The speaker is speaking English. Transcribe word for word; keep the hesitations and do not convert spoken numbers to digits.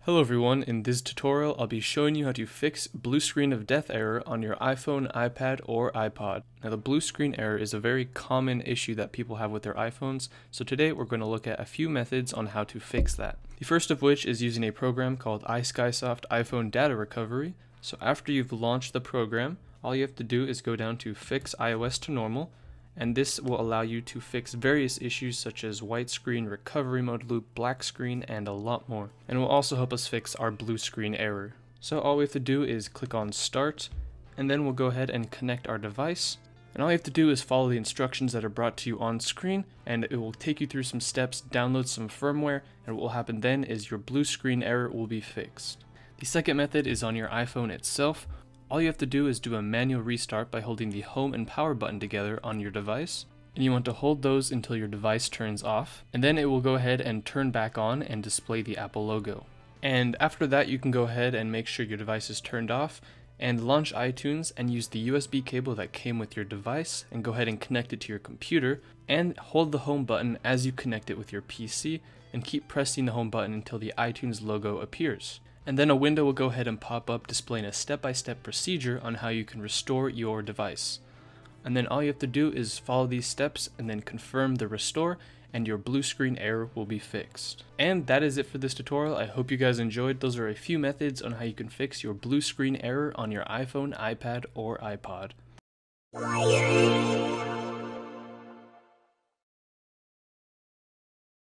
Hello everyone, in this tutorial I'll be showing you how to fix blue screen of death error on your iPhone, iPad, or iPod. Now the blue screen error is a very common issue that people have with their iPhones, so today we're going to look at a few methods on how to fix that. The first of which is using a program called iSkysoft iPhone Data Recovery. So after you've launched the program, all you have to do is go down to Fix iOS to Normal, and this will allow you to fix various issues such as white screen, recovery mode loop, black screen, and a lot more. And will also help us fix our blue screen error. So all we have to do is click on Start, and then we'll go ahead and connect our device. And all you have to do is follow the instructions that are brought to you on screen, and it will take you through some steps, download some firmware, and what will happen then is your blue screen error will be fixed. The second method is on your iPhone itself. All you have to do is do a manual restart by holding the home and power button together on your device, and you want to hold those until your device turns off, and then it will go ahead and turn back on and display the Apple logo. And after that you can go ahead and make sure your device is turned off and launch iTunes and use the U S B cable that came with your device and go ahead and connect it to your computer and hold the home button as you connect it with your P C and keep pressing the home button until the iTunes logo appears. And then a window will go ahead and pop up displaying a step-by-step procedure on how you can restore your device. And then all you have to do is follow these steps and then confirm the restore and your blue screen error will be fixed. And that is it for this tutorial. I hope you guys enjoyed. Those are a few methods on how you can fix your blue screen error on your iPhone, iPad, or iPod.